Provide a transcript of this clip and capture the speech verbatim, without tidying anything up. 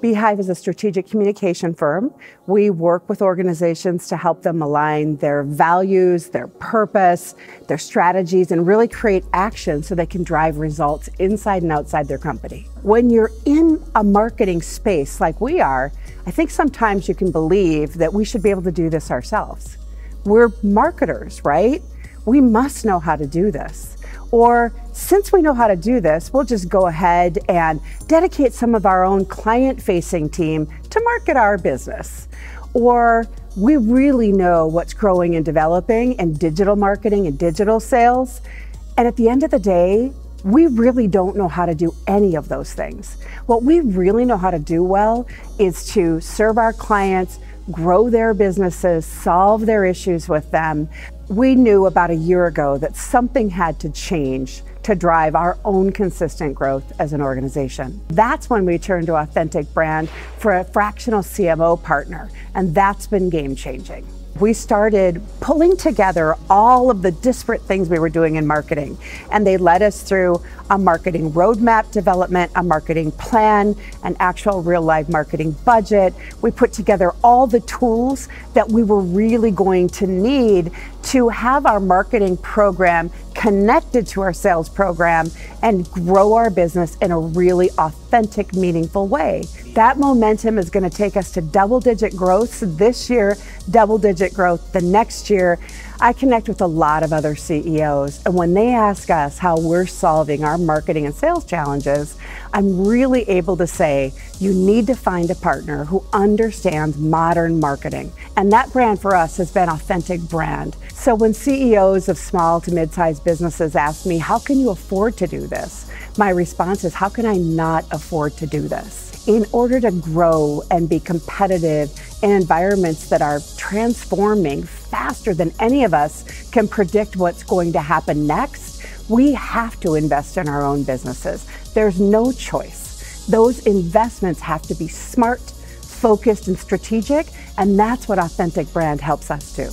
Beehive is a strategic communication firm. We work with organizations to help them align their values, their purpose, their strategies, and really create action so they can drive results inside and outside their company. When you're in a marketing space like we are, I think sometimes you can believe that we should be able to do this ourselves. We're marketers, right? We must know how to do this. Or since we know how to do this, we'll just go ahead and dedicate some of our own client-facing team to market our business. Or we really know what's growing and developing in digital marketing and digital sales. And at the end of the day, we really don't know how to do any of those things. What we really know how to do well is to serve our clients, grow their businesses, solve their issues with them. We knew about a year ago that something had to change to drive our own consistent growth as an organization. That's when we turned to Authentic Brand for a fractional C M O partner, and that's been game-changing. We started pulling together all of the disparate things we were doing in marketing, and they led us through a marketing roadmap development, a marketing plan, an actual real live marketing budget. We put together all the tools that we were really going to need to have our marketing program connected to our sales program and grow our business in a really authentic, meaningful way. That momentum is going to take us to double-digit growth this year, double-digit growth the next year. I connect with a lot of other C E Os, and when they ask us how we're solving our marketing and sales challenges, I'm really able to say, you need to find a partner who understands modern marketing. And that brand for us has been Authentic Brand. So when C E Os of small to mid-sized businesses ask me, how can you afford to do this? My response is, how can I not afford to do this? In order to grow and be competitive in environments that are transforming faster than any of us can predict what's going to happen next, we have to invest in our own businesses. There's no choice. Those investments have to be smart, focused, and strategic, and that's what Authentic Brand helps us do.